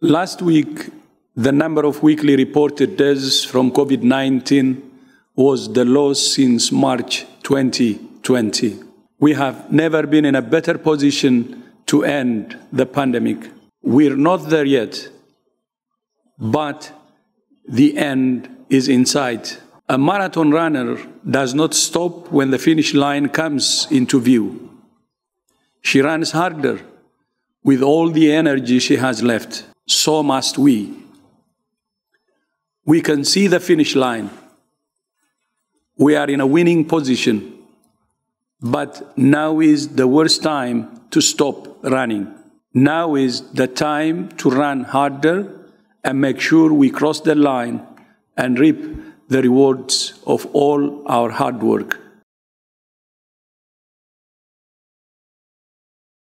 Last week, the number of weekly reported deaths from COVID-19 was the lowest since March 2020. We have never been in a better position to end the pandemic. We're not there yet, but the end is in sight. A marathon runner does not stop when the finish line comes into view. She runs harder with all the energy she has left. So must we. We can see the finish line. We are in a winning position, but now is the worst time to stop running. Now is the time to run harder and make sure we cross the line and reap the rewards of all our hard work.